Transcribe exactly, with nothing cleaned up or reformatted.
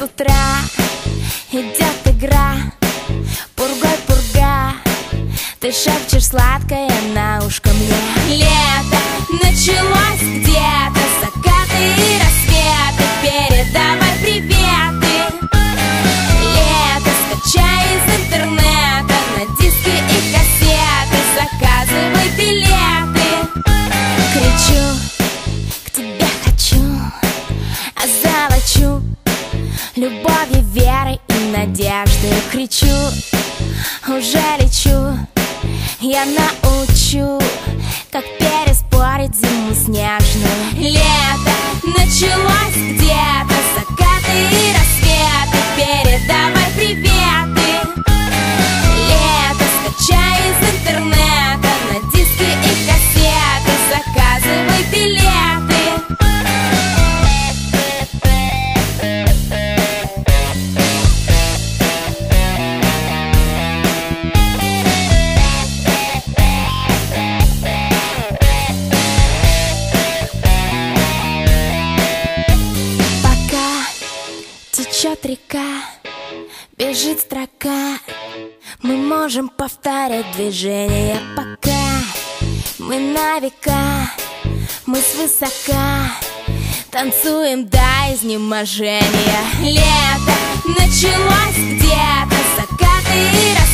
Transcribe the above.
с утра идет игра, пургой-пурга. Ты шепчешь сладкое на ушко мне. Лето началось где-то, закаты и рассветы, передавай приветы. Лето скачай из интернета, на диски и кассеты, заказывай билеты. Кричу, к тебе хочу, озолочу любовью, верой и надеждой. Кричу, уже лечу, я научу, как переспорить зиму снежную. Лето началось где-то, закаты и рассветы, передавай приветы. Лето скачай из интернета, на диски и кассеты, заказывай билеты. Течет река, бежит строка, мы можем повторять движение пока. Мы на века, мы свысока танцуем до изнеможения. Лето началось где-то, закаты и рассветы,